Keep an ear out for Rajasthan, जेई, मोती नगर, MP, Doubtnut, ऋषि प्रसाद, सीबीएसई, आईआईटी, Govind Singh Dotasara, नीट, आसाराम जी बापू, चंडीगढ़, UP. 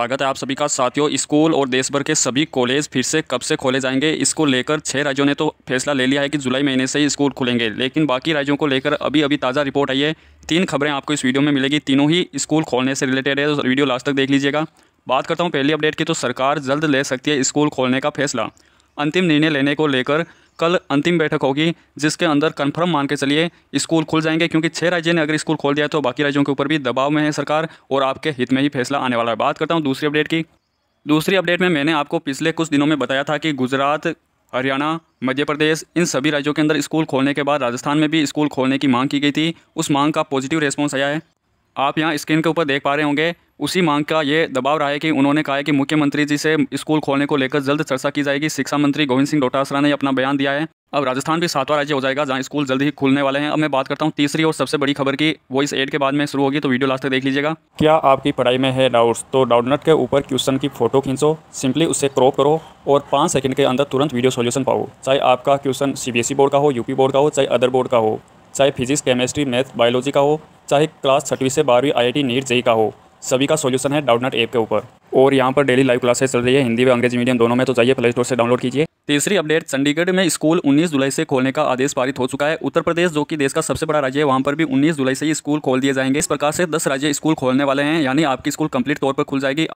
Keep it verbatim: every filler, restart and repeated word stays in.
स्वागत है आप सभी का साथियों। स्कूल और देश भर के सभी कॉलेज फिर से कब से खोले जाएंगे, इसको लेकर छह राज्यों ने तो फैसला ले लिया है कि जुलाई महीने से ही स्कूल खुलेंगे, लेकिन बाकी राज्यों को लेकर अभी अभी ताज़ा रिपोर्ट आई है। तीन खबरें आपको इस वीडियो में मिलेगी, तीनों ही स्कूल खोलने से रिलेटेड है, तो वीडियो लास्ट तक देख लीजिएगा। बात करता हूँ पहली अपडेट की, तो सरकार जल्द ले सकती है स्कूल खोलने का फैसला। अंतिम निर्णय लेने को लेकर कल अंतिम बैठक होगी, जिसके अंदर कंफर्म मान के चलिए स्कूल खुल जाएंगे, क्योंकि छह राज्यों ने अगर स्कूल खोल दिया तो बाकी राज्यों के ऊपर भी दबाव में है सरकार और आपके हित में ही फैसला आने वाला है। बात करता हूं दूसरी अपडेट की। दूसरी अपडेट में मैंने आपको पिछले कुछ दिनों में बताया था कि गुजरात, हरियाणा, मध्य प्रदेश, इन सभी राज्यों के अंदर स्कूल खोलने के बाद राजस्थान में भी स्कूल खोलने की मांग की गई थी। उस मांग का पॉजिटिव रिस्पॉन्स आया है, आप यहाँ स्क्रीन के ऊपर देख पा रहे होंगे। उसी मांग का ये दबाव रहा है कि उन्होंने कहा है कि मुख्यमंत्री जी से स्कूल खोलने को लेकर जल्द चर्चा की जाएगी। शिक्षा मंत्री गोविंद सिंह डोटासरा ने अपना बयान दिया है। अब राजस्थान भी सातवां राज्य हो जाएगा जहां स्कूल जल्द ही खुलने वाले हैं। अब मैं बात करता हूं तीसरी और सबसे बड़ी खबर की, वो इस एड के बाद में शुरू होगी, तो वीडियो लास्ट तक देख लीजिएगा। क्या आपकी पढ़ाई में है डाउट्स, तो डाउटनट के ऊपर क्वेश्चन की फोटो खींचो, सिंपली उसे क्रॉप करो और पाँच सेकंड के अंदर तुरंत वीडियो सॉल्यूशन पाओ। चाहे आपका क्वेश्चन सीबीएसई बोर्ड का हो, यूपी बोर्ड का हो, चाहे अदर बोर्ड का हो, चाहे फिजिक्स, केमिस्ट्री, मैथ, बायोलॉजी का हो, चाहे क्लास छठवीं से बारहवीं, आईआईटी, नीट, जेई का हो, सभी का सॉल्यूशन है डाउटनट ऐप के ऊपर। और यहाँ पर डेली लाइव क्लासेस चल रही है हिंदी व अंग्रेजी मीडियम दोनों में, तो जाइए प्ले स्टोर से डाउनलोड कीजिए। तीसरी अपडेट, चंडीगढ़ में स्कूल उन्नीस जुलाई से खोलने का आदेश पारित हो चुका है। उत्तर प्रदेश जो कि देश का सबसे बड़ा राज्य है, वहाँ पर भी उन्नीस जुलाई से ही स्कूल खोल दिए जाएंगे। इस प्रकार से दस राज्य स्कूल खोलने वाले हैं, यानी आपकी स्कूल कंप्लीट तौर पर खुल जाएगी।